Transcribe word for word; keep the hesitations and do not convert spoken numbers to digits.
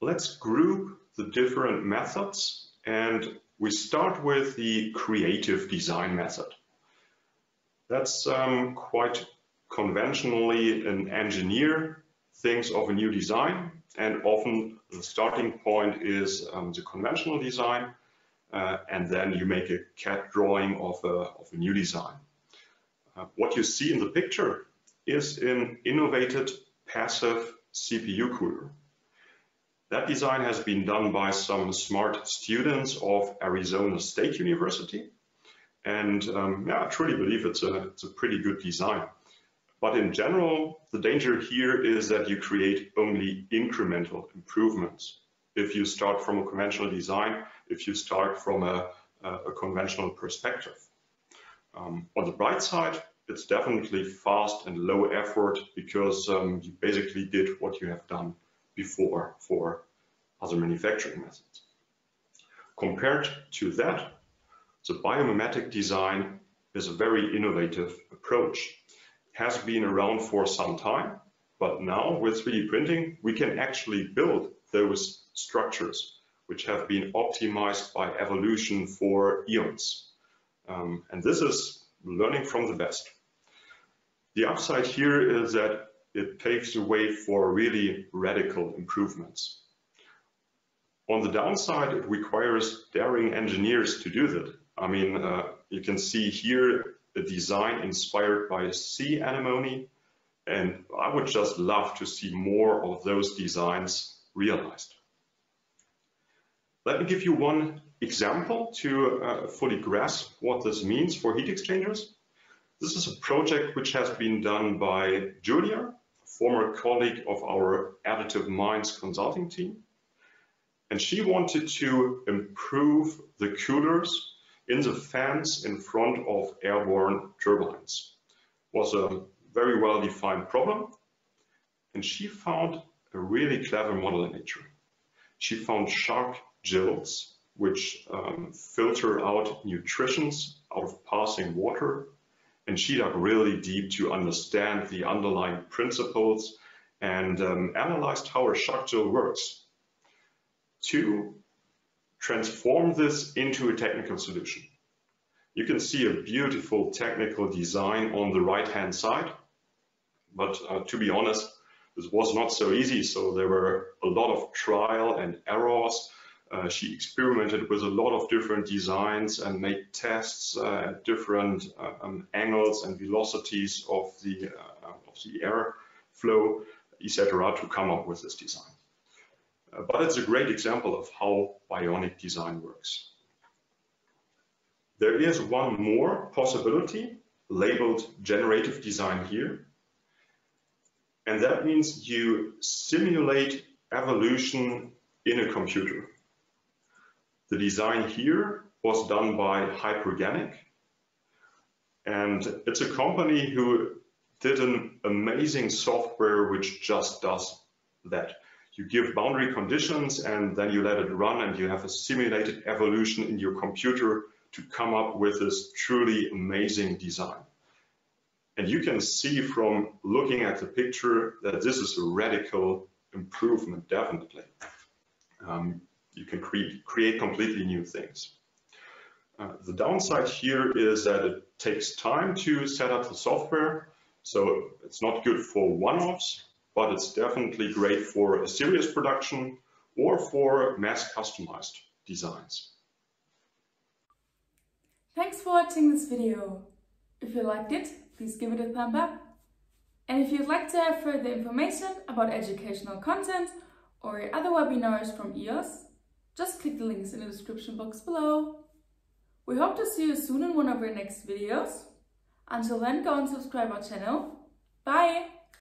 let's group the different methods, and we start with the creative design method. That's um, quite conventionally an engineer thinks of a new design, and often the starting point is um, the conventional design, uh, and then you make a C A D drawing of a, of a new design. Uh, what you see in the picture is an innovated passive C P U cooler. That design has been done by some smart students of Arizona State University, and um, yeah, I truly believe it's a, it's a pretty good design. But in general, the danger here is that you create only incremental improvements. If you start from a conventional design, if you start from a, a conventional perspective. Um, on the bright side, it's definitely fast and low effort, because um, you basically did what you have done before for other manufacturing methods. Compared to that, the biomimetic design is a very innovative approach. Has been around for some time, but now with three D printing, we can actually build those structures which have been optimized by evolution for eons. Um, and this is learning from the best. The upside here is that it paves the way for really radical improvements. On the downside, it requires daring engineers to do that. I mean, uh, you can see here a design inspired by sea anemone, and I would just love to see more of those designs realized. Let me give you one example to uh, fully grasp what this means for heat exchangers. This is a project which has been done by Julia, a former colleague of our Additive Minds consulting team, and she wanted to improve the coolers in the fans in front of airborne turbines. It was a very well-defined problem, and she found a really clever model in nature. She found sharp gills, which um, filter out nutrients out of passing water, and she dug really deep to understand the underlying principles and um, analyzed how a shark gill works. Two, transform this into a technical solution. You can see a beautiful technical design on the right-hand side, but uh, to be honest, this was not so easy, so there were a lot of trial and errors. Uh, she experimented with a lot of different designs and made tests uh, at different uh, um, angles and velocities of the, uh, of the air flow, et cetera, to come up with this design. But it's a great example of how bionic design works. There is one more possibility, labeled generative design here. And that means you simulate evolution in a computer. The design here was done by Hyperganic. And it's a company who did an amazing software which just does that. You give boundary conditions, and then you let it run, and you have a simulated evolution in your computer to come up with this truly amazing design. And you can see from looking at the picture that this is a radical improvement, definitely. Um, you can cre- create completely new things. Uh, the downside here is that it takes time to set up the software, so it's not good for one-offs, but it's definitely great for a serious production or for mass customized designs. Thanks for watching this video. If you liked it, please give it a thumb up. And if you'd like to have further information about educational content or other webinars from E O S, just click the links in the description box below. We hope to see you soon in one of our next videos. Until then, go and subscribe our channel. Bye!